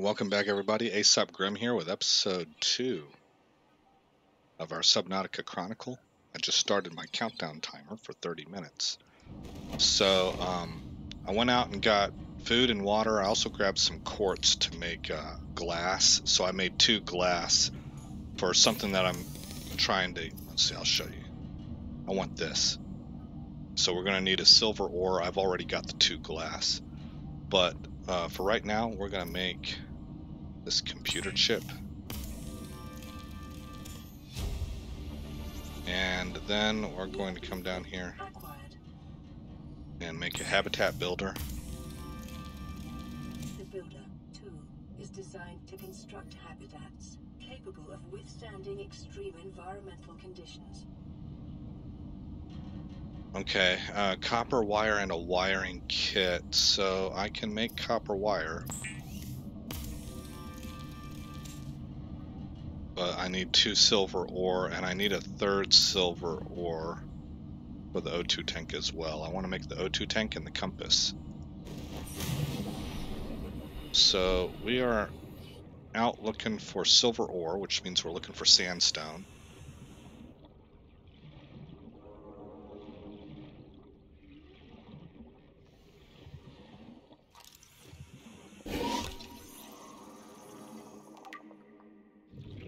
And welcome back, everybody. Aesop Grimm here with episode 2 of our Subnautica Chronicle. I just started my countdown timer for 30 minutes. So I went out and got food and water. I also grabbed some quartz to make glass. So I made 2 glass for something that I'm trying to... Let's see, I'll show you. I want this. So we're going to need a silver ore. I've already got the 2 glass. But... for right now, we're going to make this computer chip. And then we're going to come down here and make a habitat builder. The builder tool is designed to construct habitats capable of withstanding extreme environmental conditions. Okay, copper wire and a wiring kit, so I can make copper wire. But I need 2 silver ore, and I need a 3rd silver ore for the O2 tank as well. I want to make the O2 tank and the compass. So we are out looking for silver ore, which means we're looking for sandstone.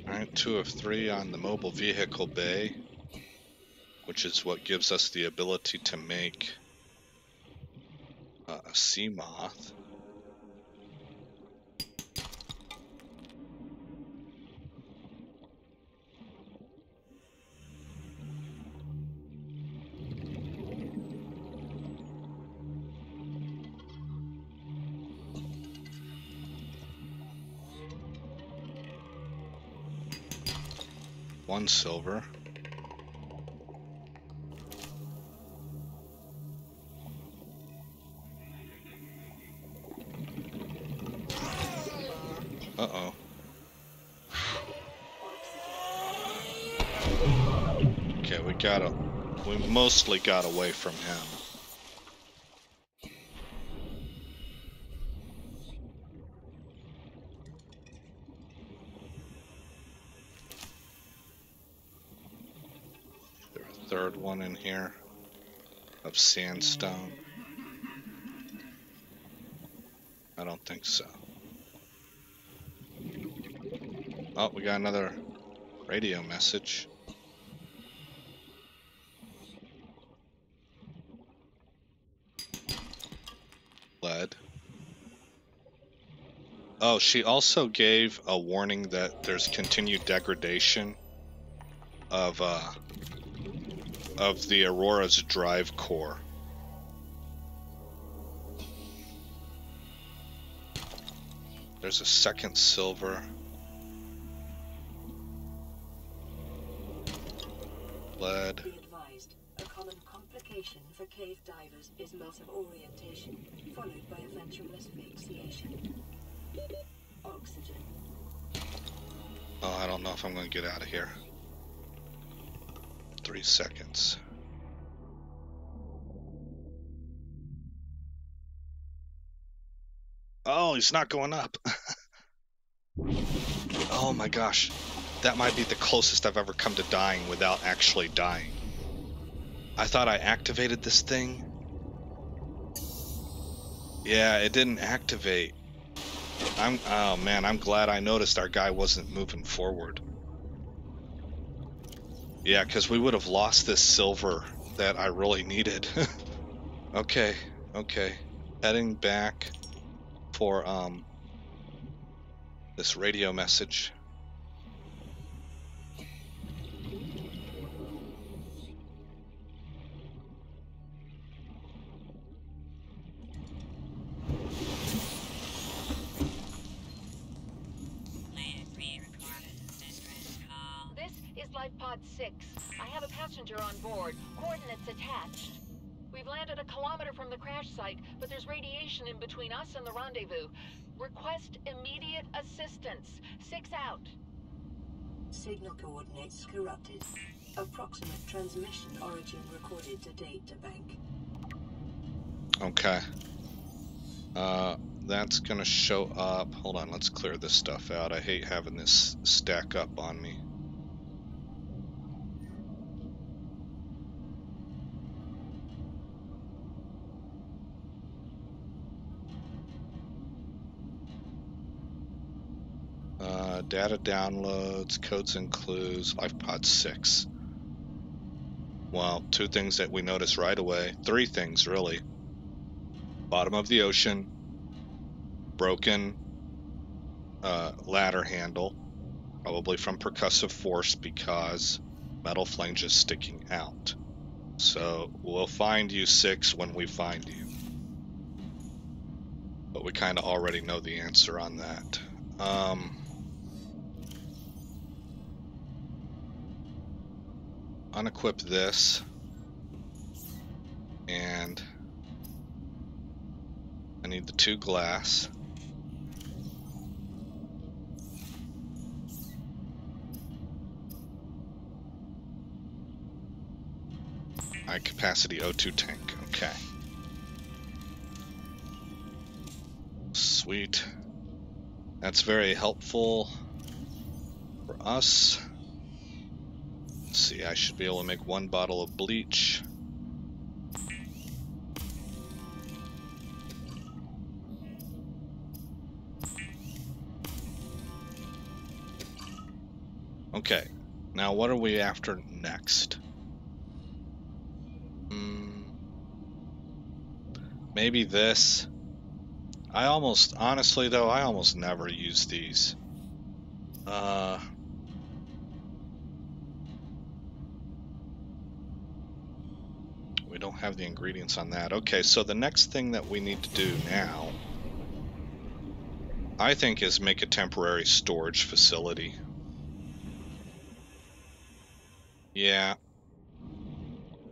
Alright, 2 of 3 on the mobile vehicle bay, which is what gives us the ability to make a Seamoth. Silver. Uh-oh. Okay, we mostly got away from him. One in here of sandstone. I don't think so. Oh, we got another radio message. Lead. Oh, she also gave a warning that there's continued degradation of the Aurora's drive core. There's a 2nd silver. Lead. Be advised, a common complication for cave divers is loss of orientation, followed by eventual asphyxiation. Oxygen. Oh, I don't know if I'm going to get out of here. 3 seconds. Oh, he's not going up. Oh my gosh. That might be the closest I've ever come to dying without actually dying. I thought I activated this thing. Yeah, it didn't activate. Oh man, I'm glad I noticed our guy wasn't moving forward. Yeah, because we would have lost this silver that I really needed. Okay, okay. Heading back for this radio message. On board, coordinates attached. We've landed a kilometer from the crash site, but there's radiation in between us and the rendezvous. Request immediate assistance. 6 out. Signal coordinates corrupted. Approximate transmission origin recorded to data bank. Okay. That's gonna show up. Hold on, let's clear this stuff out. I hate having this stack up on me. Data downloads, codes and clues, LifePod 6. Well, two things that we notice right away. Three things, really. Bottom of the ocean, broken ladder handle, probably from percussive force because metal flange is sticking out. So we'll find you 6 when we find you. But we kind of already know the answer on that. Unequip this, and I need the 2 glass. High capacity O2 tank, okay. Sweet. That's very helpful for us. Let's see, I should be able to make 1 bottle of bleach. Okay, now what are we after next? Maybe this. I almost, honestly though, I almost never use these. We don't have the ingredients on that. Okay, so the next thing that we need to do now, I think, is make a temporary storage facility. Yeah.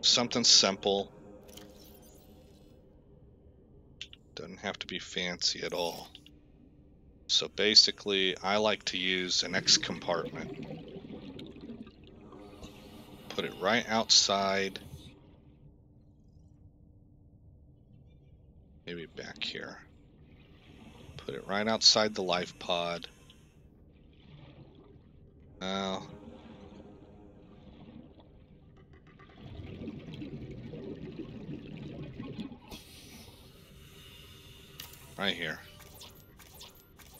Something simple. Doesn't have to be fancy at all. So basically, I like to use an X compartment. Put it right outside. Maybe back here. Put it right outside the life pod. Now... right here.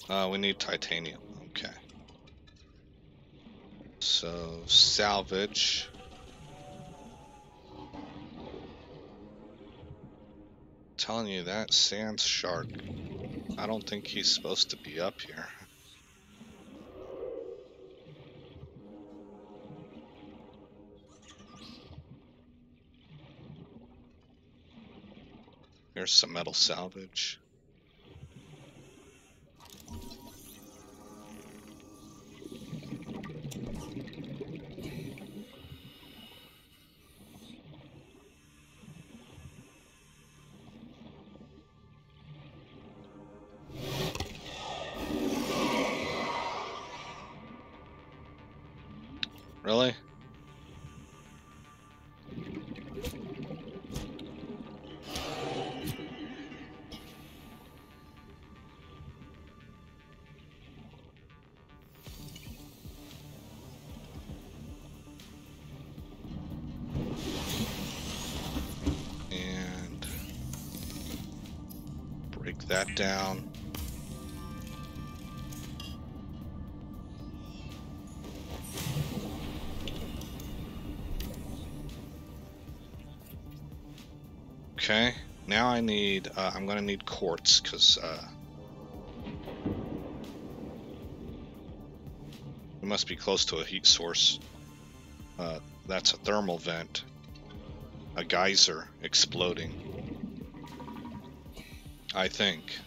We need titanium. Okay. So, salvage. I'm telling you, that sand shark, I don't think he's supposed to be up here. Here's some metal salvage. Really? And break that down. Okay, now I need, I'm going to need quartz, because we must be close to a heat source. That's a thermal vent, a geyser exploding, I think.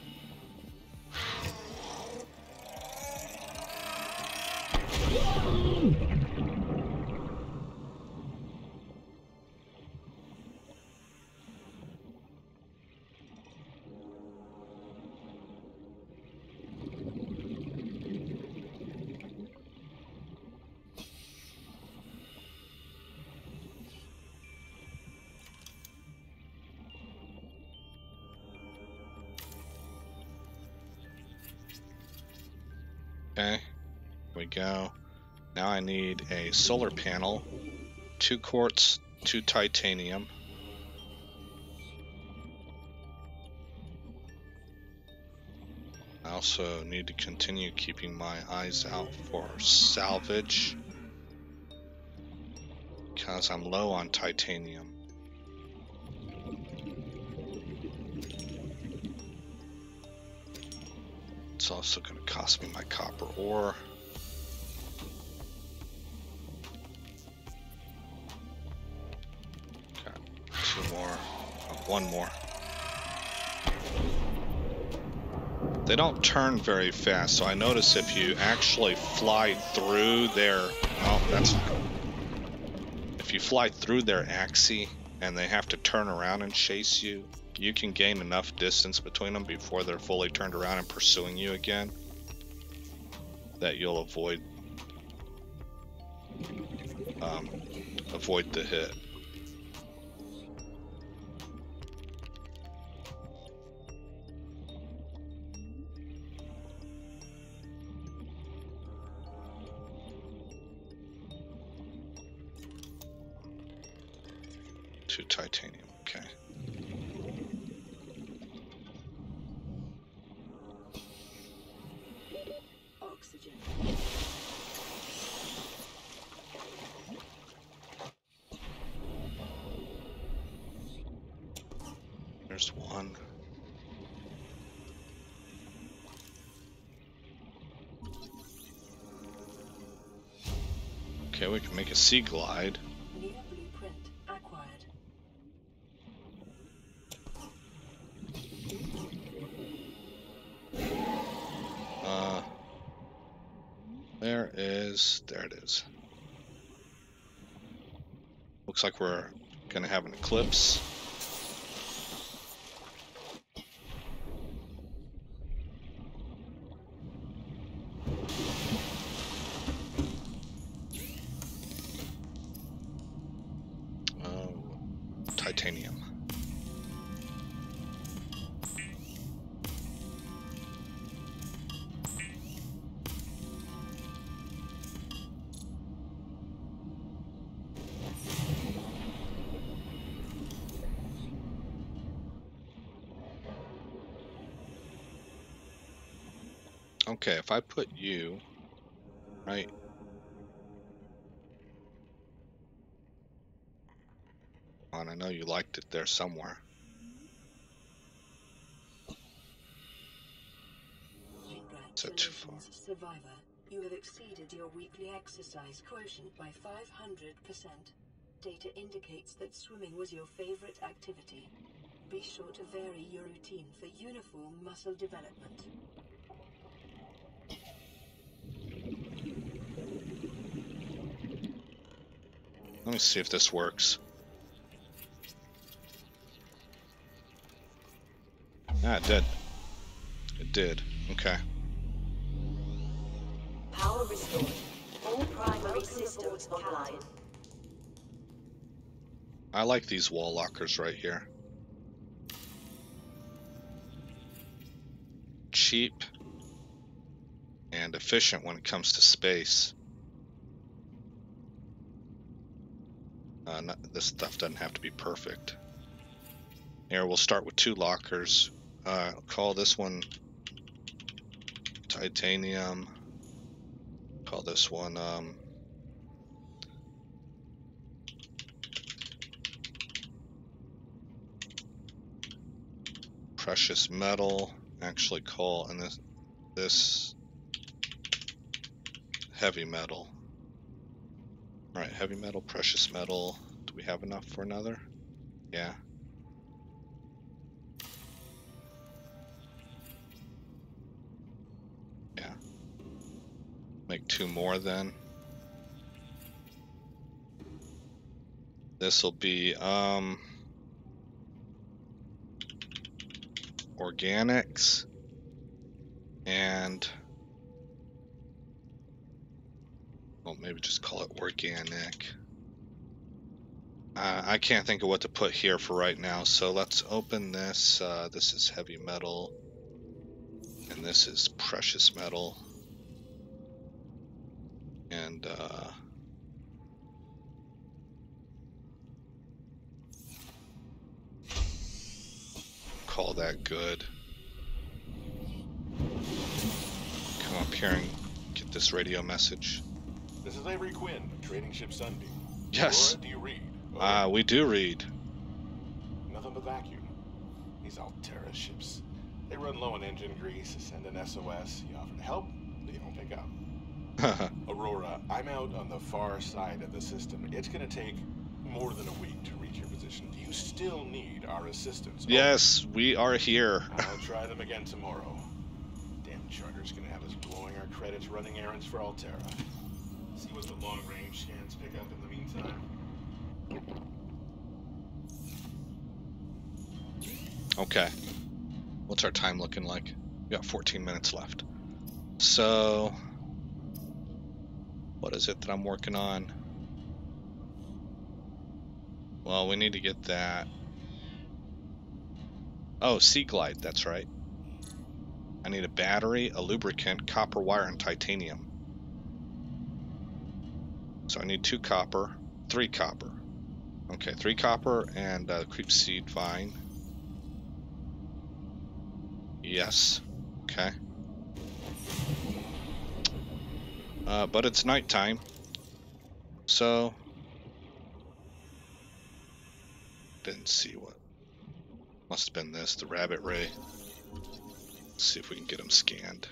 Okay, here we go. Now I need a solar panel, 2 quartz, 2 titanium. I also need to continue keeping my eyes out for salvage, because I'm low on titanium. It's also going to cost me my copper ore. Got 2 more. Oh, 1 more. They don't turn very fast, so I notice if you actually fly through their... Oh, that's not good. If you fly through their axis and they have to turn around and chase you, you can gain enough distance between them before they're fully turned around and pursuing you again that you'll avoid the hit. To titanium, okay. There's 1. Okay, we can make a Seaglide. There it is. Looks like we're gonna have an eclipse. Oh, titanium. Okay, if I put you right on, I know you liked it there somewhere. Is that too far? Survivor, you have exceeded your weekly exercise quotient by 500%. Data indicates that swimming was your favorite activity. Be sure to vary your routine for uniform muscle development. Let me see if this works. Ah, it did. It did. Okay. Power restored. All primary systems online. I like these wall lockers right here. Cheap and efficient when it comes to space. This stuff doesn't have to be perfect. Here, we'll start with 2 lockers. Call this one titanium. Call this one precious metal. Actually, call and this heavy metal. Alright, heavy metal, precious metal. Do we have enough for another? Yeah. Yeah. Make 2 more then. This'll be, organics and... Well, maybe just call it organic. I can't think of what to put here for right now, so let's open this. This is heavy metal, and this is precious metal. and call that good. Come up here and get this radio message. This is Avery Quinn, trading ship Sunbeam. Yes. Aurora, do you read? Ah, we do read. Nothing but vacuum. These Altera ships. They run low on engine grease, send an SOS, you offer help, they don't pick up. Aurora, I'm out on the far side of the system. It's going to take more than a week to reach your position. Do you still need our assistance? Yes, we are here. I'll try them again tomorrow. Damn Charter's going to have us blowing our credits running errands for Altera. See what the long-range scans pick up in the meantime. Okay. What's our time looking like? We got 14 minutes left. So, what is it that I'm working on? Well, we need to get that. Oh, Seaglide, that's right. I need a battery, a lubricant, copper wire, and titanium. So I need 3 copper. Okay, 3 copper and Creepvine. Yes. Okay. But it's nighttime, so didn't see what must have been this. The rabbit ray. Let's see if we can get them scanned.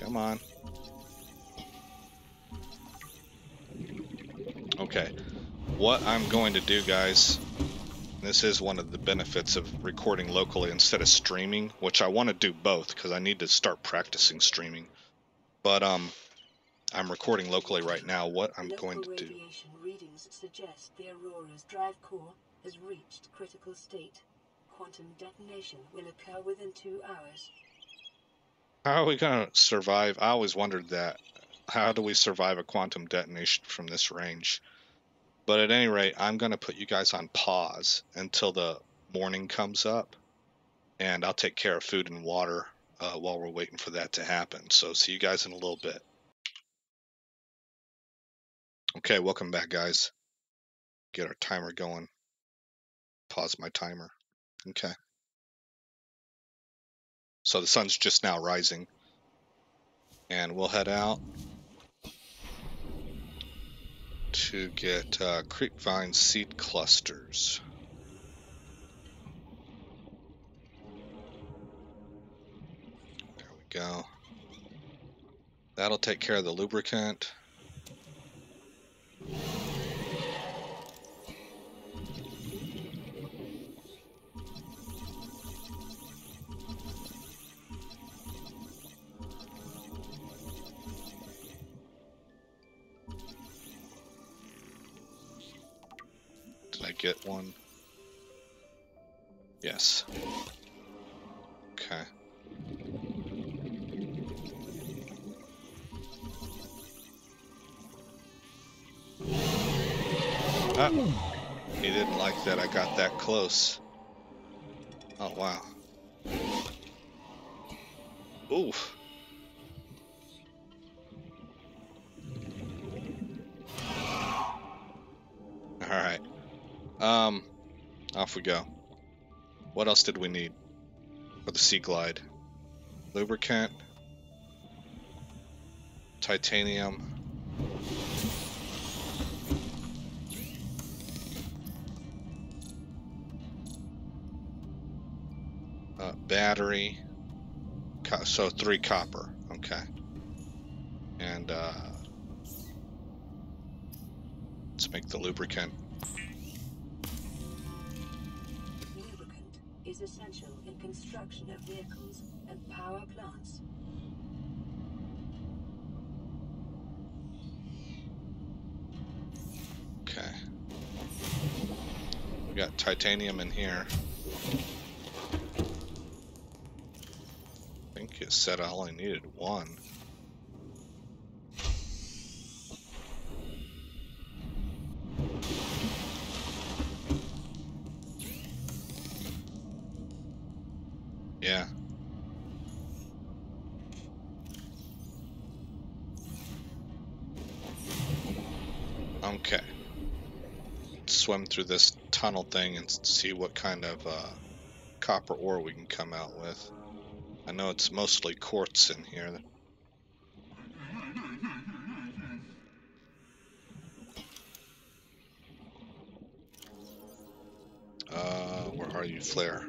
Come on. Okay. What I'm going to do, guys. This is one of the benefits of recording locally instead of streaming, which I want to do both because I need to start practicing streaming. But I'm recording locally right now. What I'm going to do. Local radiation readings suggest the Aurora's drive core has reached critical state. Quantum detonation will occur within 2 hours. How are we going to survive? I always wondered that. How do we survive a quantum detonation from this range? But at any rate, I'm going to put you guys on pause until the morning comes up. And I'll take care of food and water while we're waiting for that to happen. So see you guys in a little bit. Okay, welcome back, guys. Get our timer going. Pause my timer. Okay. So the sun's just now rising. And we'll head out to get Creepvine seed clusters. There we go. That'll take care of the lubricant. Get one. Yes. Okay. Ah, he didn't like that I got that close. Oh, wow. Oof. All right. Off we go. What else did we need for the Seaglide? Lubricant, titanium. Battery. So 3 copper. Okay. And, let's make the lubricant. Is essential in construction of vehicles and power plants. Okay. We got titanium in here. I think it said I only needed one. Okay. Let's swim through this tunnel thing and see what kind of copper ore we can come out with. I know it's mostly quartz in here. Where are you, Flare?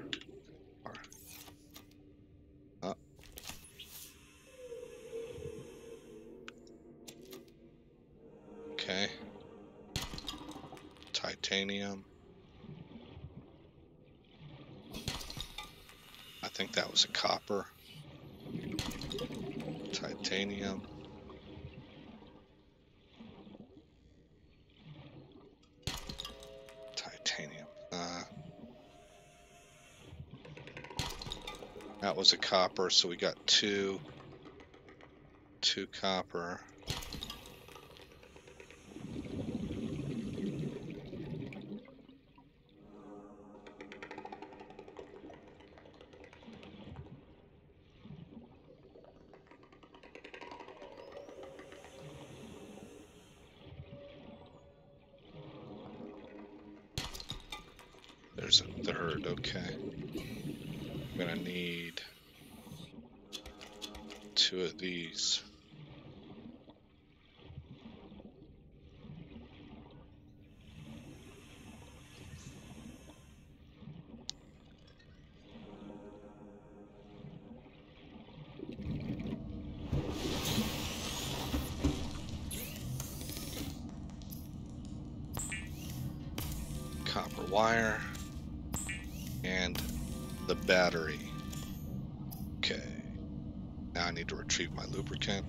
Okay. Titanium. I think that was a copper. Titanium. Titanium. That was a copper, so we got two copper. There's a third, okay. I'm gonna need two of these. Copper wire. And the battery. Okay. Now I need to retrieve my lubricant.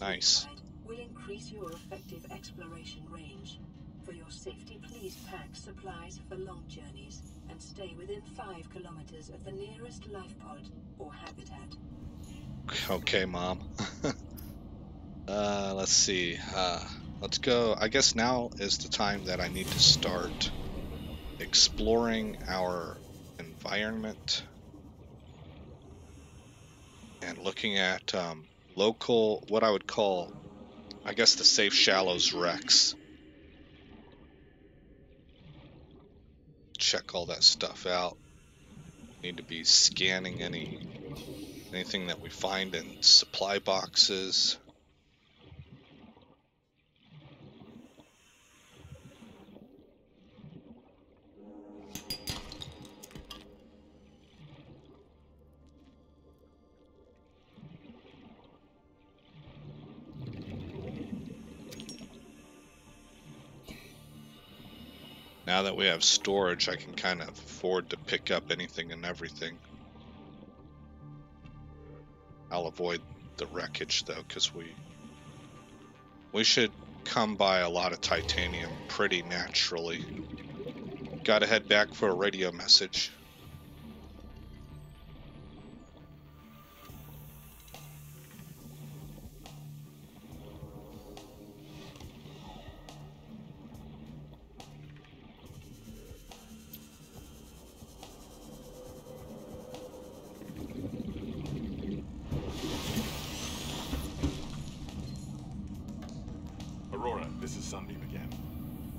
Nice. Will increase your effective exploration range. For your safety, please pack supplies for long journeys and stay within 5 kilometers of the nearest life pod or habitat. Okay, Mom. Let's see. Let's go. I guess now is the time that I need to start exploring our environment and looking at local, what I would call, I guess, the safe shallows wrecks. Check all that stuff out. Need to be scanning anything that we find in supply boxes. Now that we have storage, I can kind of afford to pick up anything and everything. I'll avoid the wreckage though, because we should come by a lot of titanium pretty naturally. Gotta head back for a radio message. Aurora, this is Sunbeam again.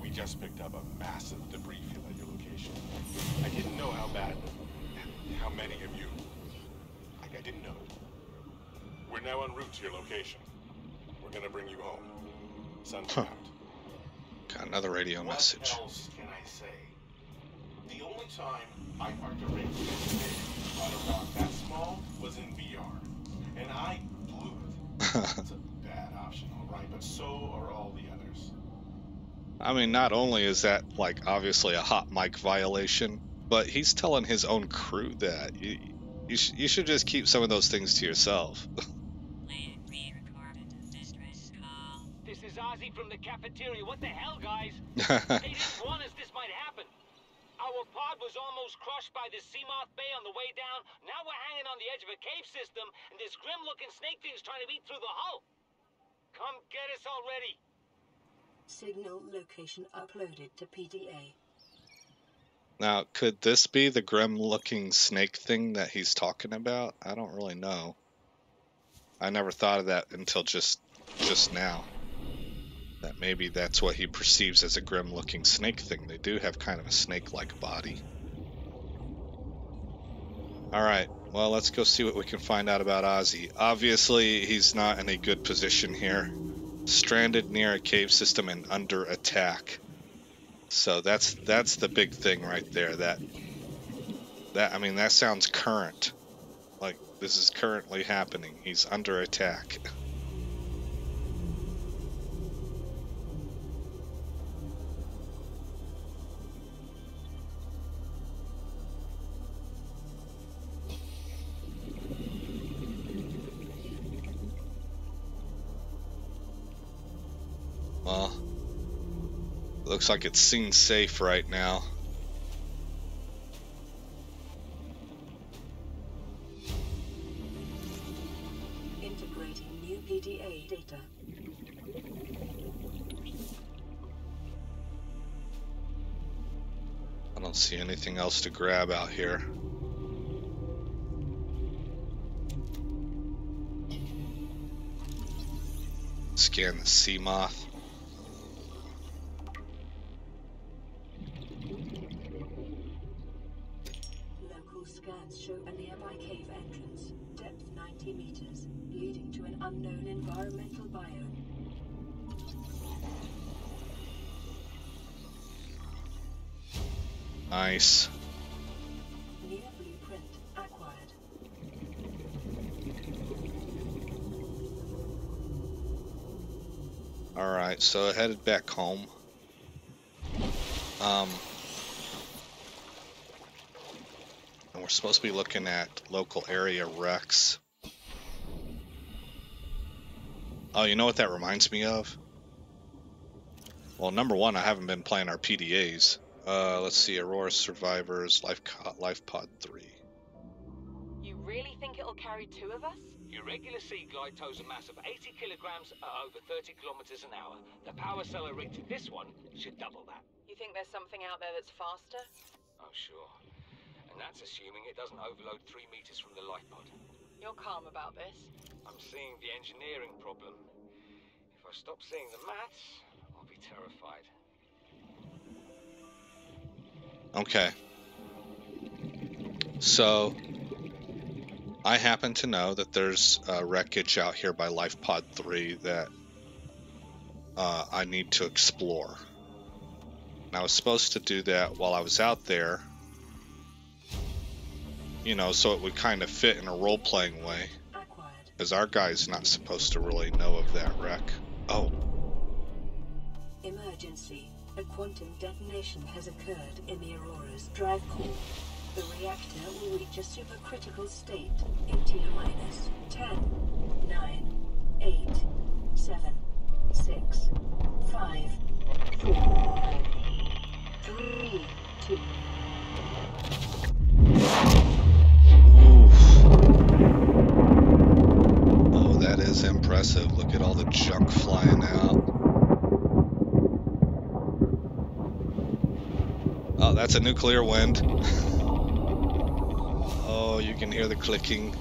We just picked up a massive debris field at your location. I didn't know how bad, how many of you. Like, I didn't know. We're now en route to your location. We're gonna bring you home. Sunbeam out. Got another radio message. What else can I say? The only time I parked a radio on a rock that small was in VR, and I blew it. Right, but so are all the others. I mean, not only is that, like, obviously a hot mic violation, but he's telling his own crew that. You should just keep some of those things to yourself. This is Ozzy from the cafeteria. What the hell, guys? They didn't warn us this might happen. Our pod was almost crushed by the Seamoth Bay on the way down. Now we're hanging on the edge of a cave system, and this grim-looking snake thing's trying to eat through the hull. Come get us already. Signal location uploaded to PDA. Now, could this be the grim-looking snake thing that he's talking about? I don't really know. I never thought of that until just now. That maybe that's what he perceives as a grim-looking snake thing. They do have kind of a snake-like body. Alright, well, let's go see what we can find out about Ozzy. Obviously, he's not in a good position here. Stranded near a cave system and under attack. So that's the big thing right there. That I mean, that sounds current. Like, this is currently happening. He's under attack. Well, looks like it's seen safe right now. Integrating new PDA data. I don't see anything else to grab out here. Scan the Seamoth. Show a nearby cave entrance, depth 90 meters, leading to an unknown environmental biome. Nice. Near blueprint acquired. Alright, so I headed back home. We're supposed to be looking at local area wrecks. Oh, you know what that reminds me of? Well, number one, I haven't been playing our PDAs. Let's see, Aurora Survivors, Life Pod 3. You really think it'll carry two of us? Your regular Seaglide tows a mass of 80 kilograms at over 30 kilometers an hour. The power cell rigged to this one should double that. You think there's something out there that's faster? Oh, sure. And that's assuming it doesn't overload 3 meters from the life pod. You're calm about this. I'm seeing the engineering problem. If I stop seeing the maths, I'll be terrified. Okay. So, I happen to know that there's wreckage out here by Life Pod 3 that I need to explore. And I was supposed to do that while I was out there. You know, so it would kind of fit in a role-playing way. Because our guy's not supposed to really know of that wreck. Oh. Emergency. A quantum detonation has occurred in the Aurora's drive core. The reactor will reach a supercritical state in T-minus 10, 9, 8, 7, 6, 5, 4, 3, 2. That is impressive. Look at all the junk flying out. Oh, that's a nuclear wind. Oh, you can hear the clicking.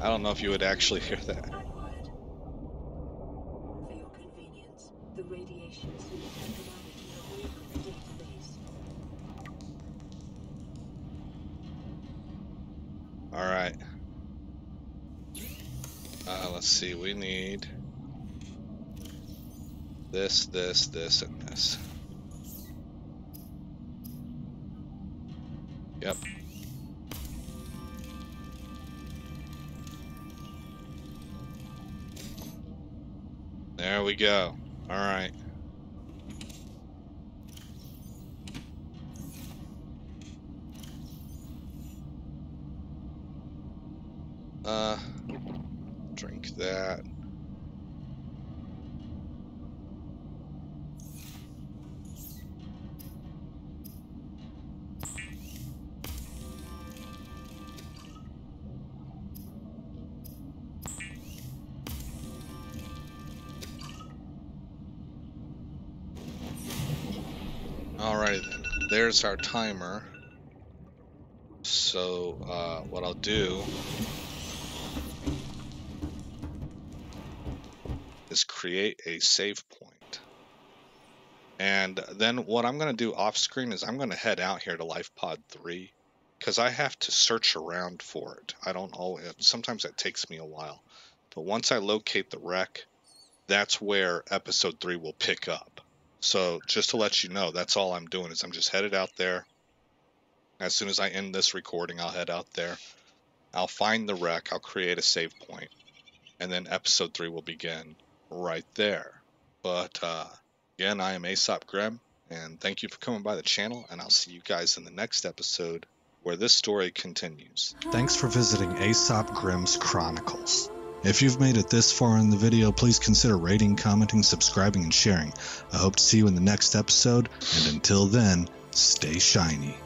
I don't know if you would actually hear that. For your convenience, the radiation suit has been added to the database. All right. Let's see, we need this, this, this, and this. Yep. There we go. All right. Drink that. there's our timer. So what I'll do is create a save point. And then what I'm going to do off screen is I'm going to head out here to Life Pod 3 because I have to search around for it. I don't always, sometimes that takes me a while. But once I locate the wreck, that's where episode 3 will pick up. So just to let you know, that's all I'm doing is I'm just headed out there. As soon as I end this recording, I'll head out there. I'll find the wreck. I'll create a save point. And then episode 3 will begin right there. But again, I am Aesop Grimm, and thank you for coming by the channel, and I'll see you guys in the next episode where this story continues. Thanks for visiting Aesop Grimm's Chronicles. If you've made it this far in the video, please consider rating, commenting, subscribing, and sharing. I hope to see you in the next episode, and until then, stay shiny.